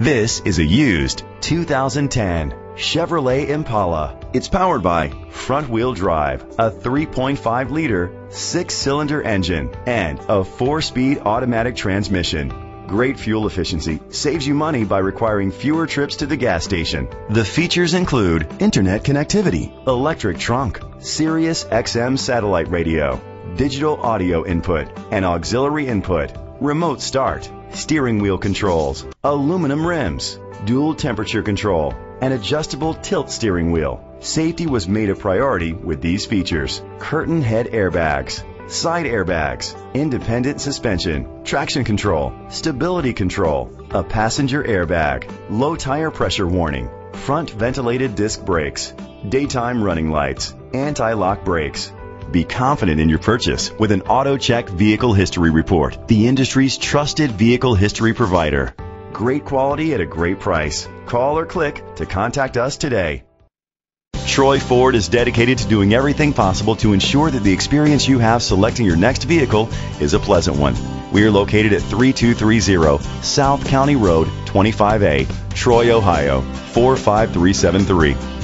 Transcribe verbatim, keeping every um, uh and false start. This is a used two thousand ten Chevrolet Impala. It's powered by front-wheel drive, a three point five liter six-cylinder engine, and a four-speed automatic transmission. Great fuel efficiency saves you money by requiring fewer trips to the gas station. The features include internet connectivity, electric trunk, Sirius X M satellite radio, digital audio input and auxiliary input, remote start, steering wheel controls, aluminum rims, dual temperature control, and adjustable tilt steering wheel. Safety was made a priority with these features: curtain head airbags, side airbags, independent suspension, traction control, stability control, a passenger airbag, low tire pressure warning, front ventilated disc brakes, daytime running lights, anti-lock brakes. Be confident in your purchase with an AutoCheck Vehicle History Report, the industry's trusted vehicle history provider. Great quality at a great price. Call or click to contact us today. Troy Ford is dedicated to doing everything possible to ensure that the experience you have selecting your next vehicle is a pleasant one. We are located at thirty-two thirty South County Road twenty-five A, Troy, Ohio four five three seven three.